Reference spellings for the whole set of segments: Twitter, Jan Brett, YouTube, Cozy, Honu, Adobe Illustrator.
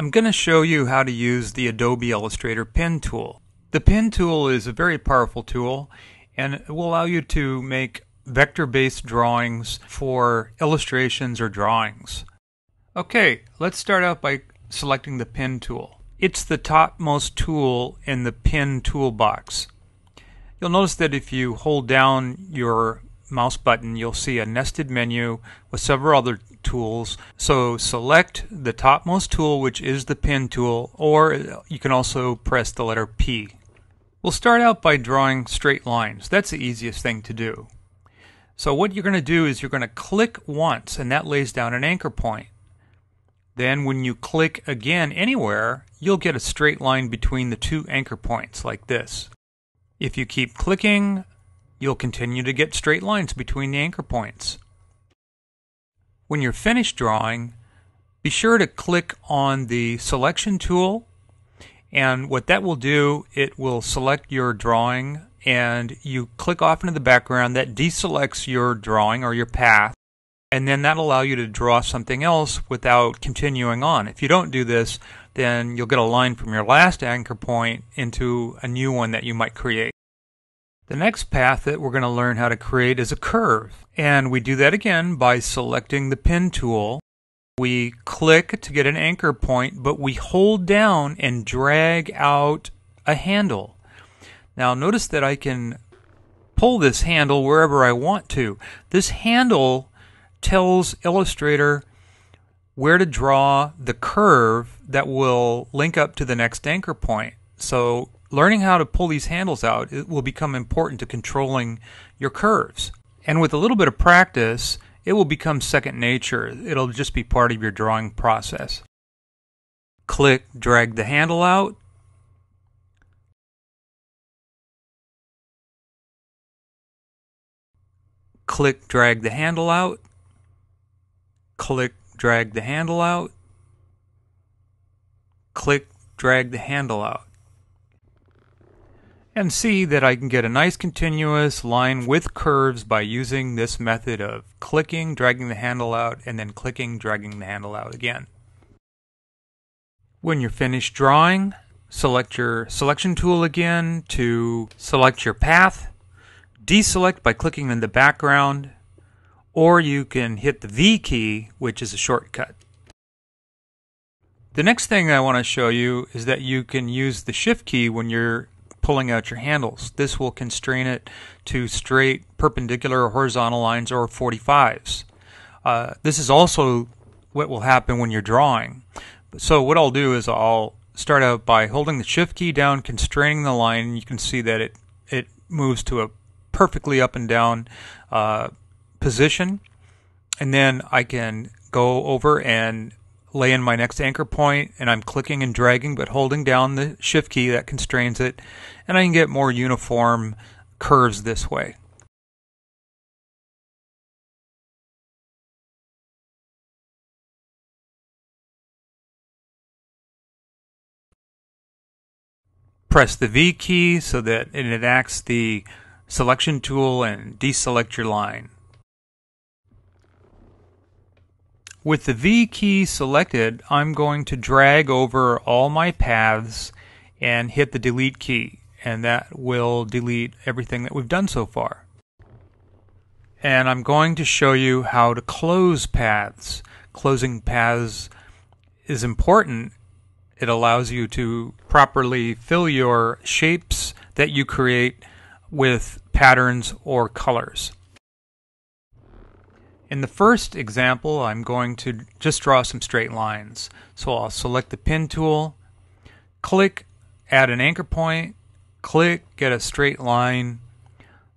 I'm going to show you how to use the Adobe Illustrator Pen tool. The Pen tool is a very powerful tool and it will allow you to make vector-based drawings for illustrations or drawings. Okay, let's start out by selecting the Pen tool. It's the topmost tool in the Pen toolbox. You'll notice that if you hold down your mouse button, you'll see a nested menu with several other tools. So select the topmost tool, which is the Pen tool, or you can also press the letter P. We'll start out by drawing straight lines. That's the easiest thing to do. So what you're going to do is you're going to click once, and that lays down an anchor point. Then when you click again anywhere, you'll get a straight line between the two anchor points like this. If you keep clicking, you'll continue to get straight lines between the anchor points. When you're finished drawing, be sure to click on the selection tool, and what that will do, it will select your drawing, and you click off into the background. That deselects your drawing or your path, and then that'll allow you to draw something else without continuing on. If you don't do this, then you'll get a line from your last anchor point into a new one that you might create. The next path that we're going to learn how to create is a curve, and we do that again by selecting the Pen tool. We click to get an anchor point, but we hold down and drag out a handle. Now notice that I can pull this handle wherever I want to. This handle tells Illustrator where to draw the curve that will link up to the next anchor point. So learning how to pull these handles out, it will become important to controlling your curves. And with a little bit of practice, it will become second nature. It'll just be part of your drawing process. Click, drag the handle out. Click, drag the handle out. Click, drag the handle out. Click, drag the handle out. And see that I can get a nice continuous line with curves by using this method of clicking, dragging the handle out, and then clicking, dragging the handle out again. When you're finished drawing, select your selection tool again to select your path, deselect by clicking in the background, or you can hit the V key, which is a shortcut. The next thing I want to show you is that you can use the Shift key when you're pulling out your handles. This will constrain it to straight, perpendicular, or horizontal lines or 45s. This is also what will happen when you're drawing. So what I'll do is I'll start out by holding the Shift key down, constraining the line, and you can see that it moves to a perfectly up and down position. And then I can go over and lay in my next anchor point, and I'm clicking and dragging but holding down the Shift key. That constrains it, and I can get more uniform curves this way. Press the V key so that it enacts the selection tool and deselect your line. With the V key selected, I'm going to drag over all my paths and hit the delete key, and that will delete everything that we've done so far. And I'm going to show you how to close paths. Closing paths is important. It allows you to properly fill your shapes that you create with patterns or colors. In the first example, I'm going to just draw some straight lines. So I'll select the Pen tool, click, add an anchor point, click, get a straight line.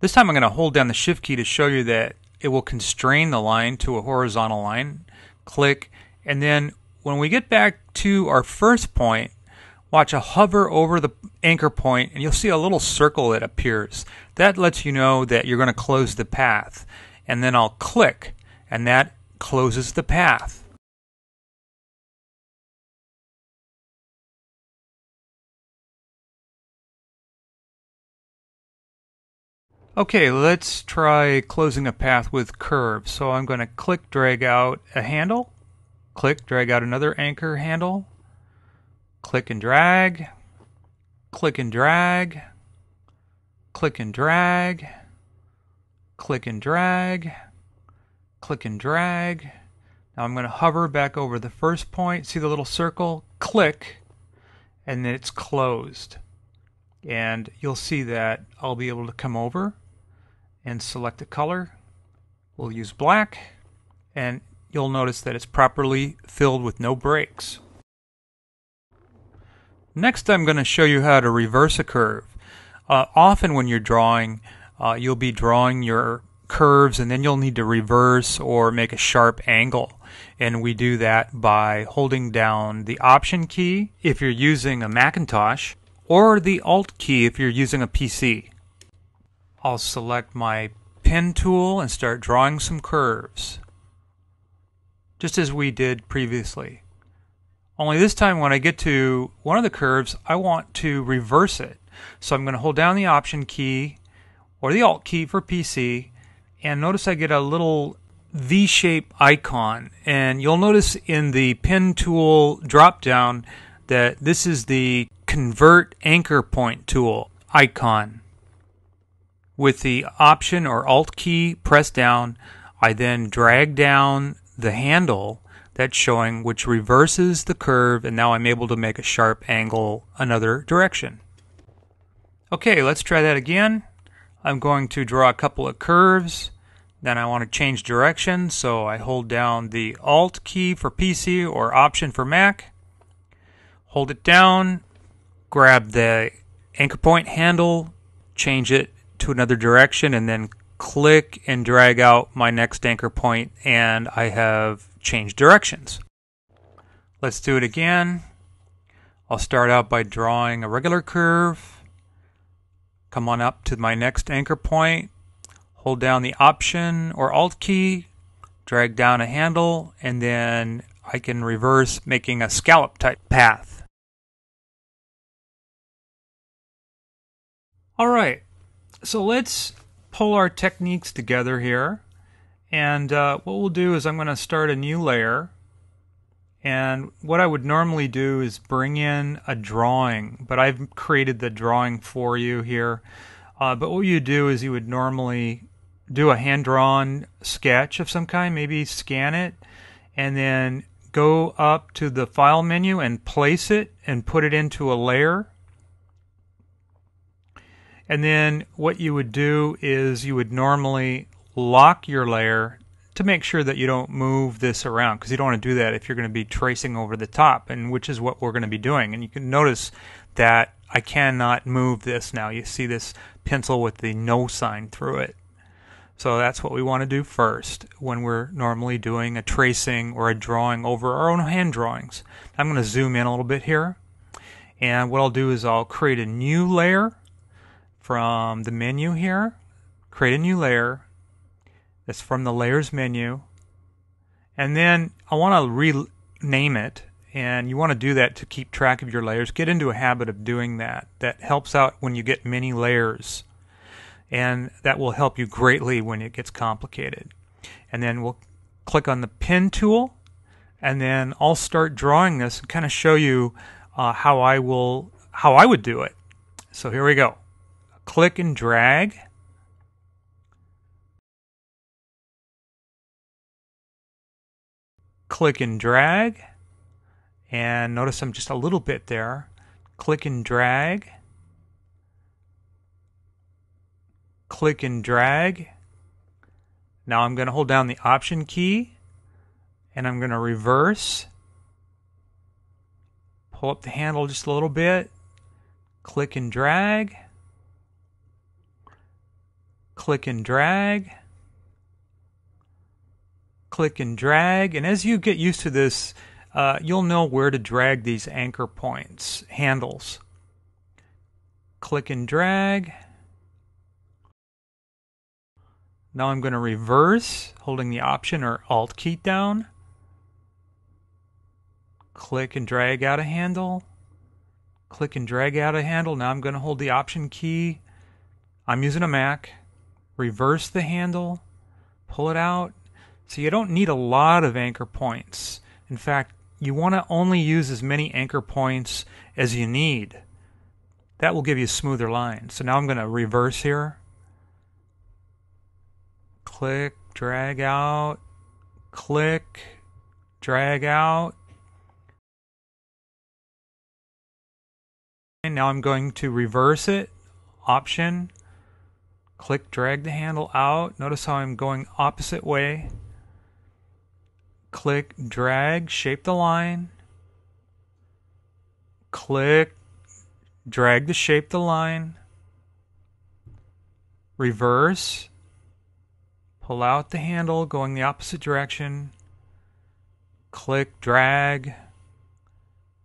This time I'm going to hold down the Shift key to show you that it will constrain the line to a horizontal line. Click, and then when we get back to our first point, watch, a hover over the anchor point and you'll see a little circle that appears. That lets you know that you're going to close the path. And then I'll click, and that closes the path. Okay, let's try closing a path with curves. So I'm going to click, drag out a handle, click, drag out another anchor handle, Click and drag, click and drag, click and drag, click and drag, click and drag. Now I'm going to hover back over the first point, see the little circle, click, and then it's closed. And you'll see that I'll be able to come over and select a color. We'll use black, and you'll notice that it's properly filled with no breaks. Next, I'm going to show you how to reverse a curve. Often when you're drawing, you'll be drawing your curves and then you'll need to reverse or make a sharp angle, and we do that by holding down the Option key if you're using a Macintosh, or the Alt key if you're using a PC. I'll select my pen tool and start drawing some curves, just as we did previously. Only this time when I get to one of the curves, I want to reverse it. So I'm going to hold down the Option key or the Alt key for PC, and notice I get a little V-shape icon. And you'll notice in the pen tool drop-down that this is the Convert Anchor Point tool icon. With the Option or Alt key pressed down, I then drag down the handle that's showing, which reverses the curve, and now I'm able to make a sharp angle another direction. Okay, let's try that again. I'm going to draw a couple of curves, then I want to change direction, so I hold down the Alt key for PC or Option for Mac, hold it down, grab the anchor point handle, change it to another direction, and then click and drag out my next anchor point, and I have changed directions. Let's do it again. I'll start out by drawing a regular curve. Come on up to my next anchor point, hold down the Option or Alt key, drag down a handle, and then I can reverse, making a scallop type path. Alright, so let's pull our techniques together here, and what we'll do is I'm going to start a new layer, and what I would normally do is bring in a drawing, but I've created the drawing for you here. But what you do is you would normally do a hand-drawn sketch of some kind, maybe scan it, and then go up to the File menu and place it and put it into a layer. And then what you would do is you would normally lock your layer to make sure that you don't move this around, because you don't want to do that if you're going to be tracing over the top, and which is what we're going to be doing. And you can notice that I cannot move this now. You see this pencil with the no sign through it. So that's what we want to do first when we're normally doing a tracing or a drawing over our own hand drawings. I'm going to zoom in a little bit here, and what I'll do is I'll create a new layer from the menu here. Create a new layer. That's from the Layers menu, and then I want to rename it, and you want to do that to keep track of your layers. Get into a habit of doing that. That helps out when you get many layers, and that will help you greatly when it gets complicated. And then we'll click on the pen tool, and then I'll start drawing this and kind of show you how I would do it. So here we go. Click and drag. Click and drag, and notice I'm just a little bit there. Click and drag, click and drag. Now I'm going to hold down the Option key, and I'm going to reverse, pull up the handle just a little bit, click and drag, click and drag, click and drag. And as you get used to this, you'll know where to drag these anchor points, handles. Click and drag. Now I'm going to reverse, holding the Option or Alt key down. Click and drag out a handle. Click and drag out a handle. Now I'm going to hold the Option key. I'm using a Mac. Reverse the handle. Pull it out. So you don't need a lot of anchor points. In fact, you want to only use as many anchor points as you need. That will give you smoother lines. So now I'm going to reverse here. Click, drag out, click, drag out. And now I'm going to reverse it. Option, click, drag the handle out. Notice how I'm going opposite way. Click, drag, shape the line. Click, drag to shape the line. Reverse. Pull out the handle, going the opposite direction. Click, drag.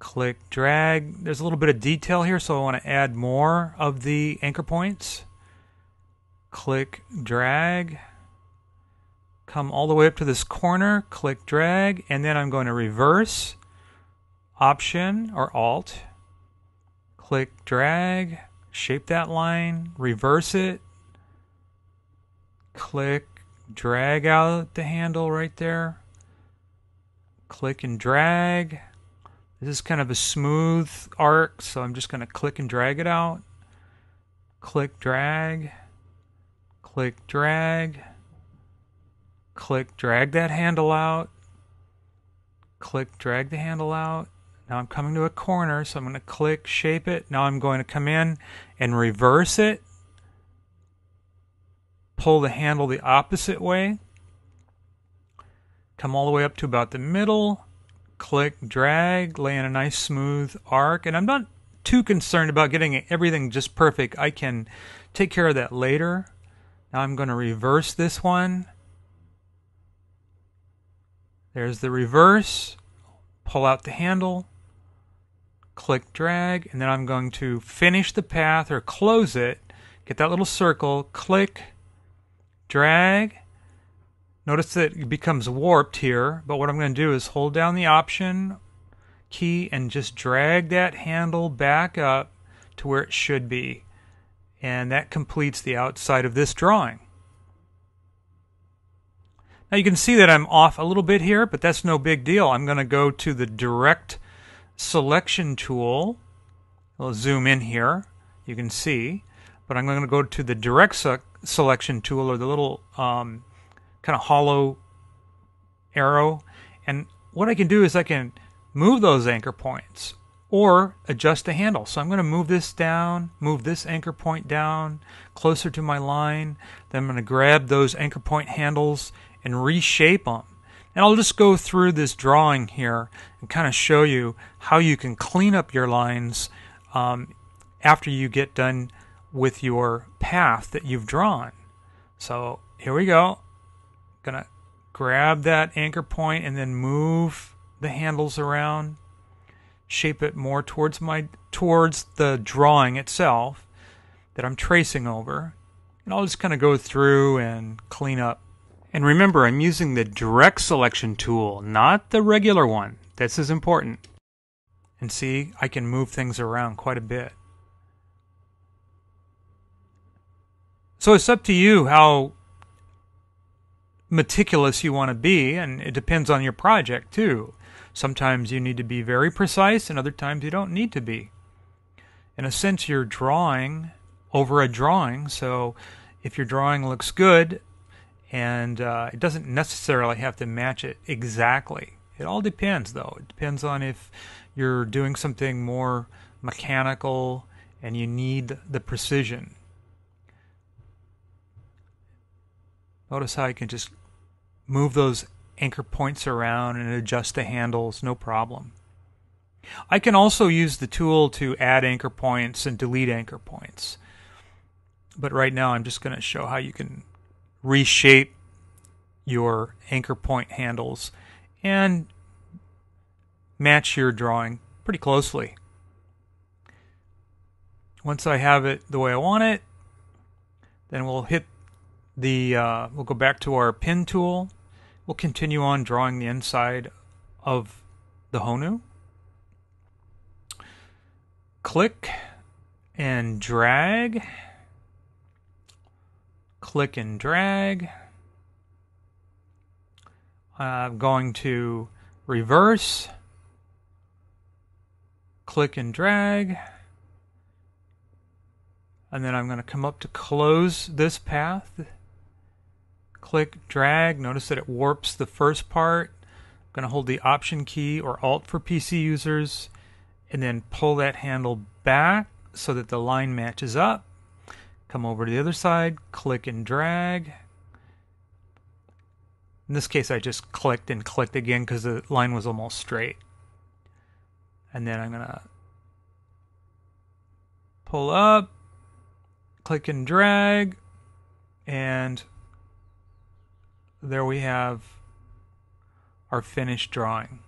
Click, drag. There's a little bit of detail here, so I want to add more of the anchor points. Click, drag. Come all the way up to this corner, click, drag, and then I'm going to reverse, Option or Alt, click, drag, shape that line, reverse it, click, drag out the handle right there, click and drag. This is kind of a smooth arc, so I'm just going to click and drag it out, click, drag, click, drag. Click, drag that handle out. Click, drag the handle out. Now I'm coming to a corner, so I'm going to click, shape it. Now I'm going to come in and reverse it. Pull the handle the opposite way. Come all the way up to about the middle. Click, drag, lay in a nice smooth arc. And I'm not too concerned about getting everything just perfect. I can take care of that later. Now I'm going to reverse this one. There's the reverse, pull out the handle, click, drag, and then I'm going to finish the path or close it, get that little circle, click, drag. Notice that it becomes warped here, but what I'm going to do is hold down the Option key and just drag that handle back up to where it should be. And that completes the outside of this drawing. Now you can see that I'm off a little bit here, but that's no big deal. I'm going to go to the Direct Selection tool. I'll zoom in here. You can see. But I'm going to go to the Direct Selection tool, or the little kind of hollow arrow. And what I can do is I can move those anchor points or adjust the handle. So I'm going to move this down, move this anchor point down closer to my line. Then I'm going to grab those anchor point handles and reshape them. And I'll just go through this drawing here and kind of show you how you can clean up your lines after you get done with your path that you've drawn. So here we go. Gonna grab that anchor point and then move the handles around, shape it more towards the drawing itself that I'm tracing over. And I'll just kind of go through and clean up. And remember, I'm using the Direct Selection tool, not the regular one. This is important. And see, I can move things around quite a bit. So it's up to you how meticulous you want to be, and it depends on your project too. Sometimes you need to be very precise, and other times you don't need to be. In a sense, you're drawing over a drawing, so if your drawing looks good, and it doesn't necessarily have to match it exactly. It all depends, though. It depends on if you're doing something more mechanical and you need the precision. Notice how you can just move those anchor points around and adjust the handles, no problem. I can also use the tool to add anchor points and delete anchor points. But right now I'm just going to show how you can reshape your anchor point handles and match your drawing pretty closely. Once I have it the way I want it, then we'll hit the we'll go back to our pen tool. We'll continue on drawing the inside of the Honu. Click and drag. Click and drag. I'm going to reverse, click and drag, and then I'm going to come up to close this path, click, drag. Notice that it warps the first part. I'm going to hold the Option key or Alt for PC users, and then pull that handle back so that the line matches up. Come over to the other side, click and drag. In this case, I just clicked and clicked again because the line was almost straight. And then I'm going to pull up, click and drag, and there we have our finished drawing.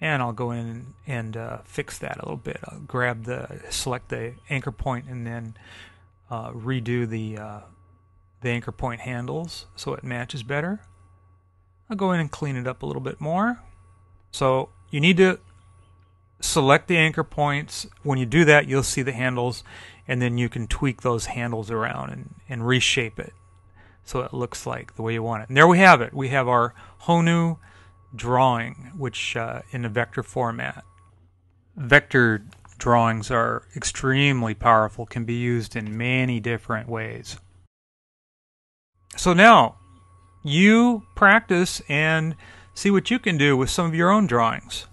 And I'll go in and fix that a little bit. I'll grab select the anchor point, and then redo the anchor point handles so it matches better. I'll go in and clean it up a little bit more. So you need to select the anchor points. When you do that, you'll see the handles, and then you can tweak those handles around and reshape it so it looks like the way you want it. And there we have it. We have our Honu drawing, which in a vector format. Vector drawings are extremely powerful, can be used in many different ways. So now you practice and see what you can do with some of your own drawings.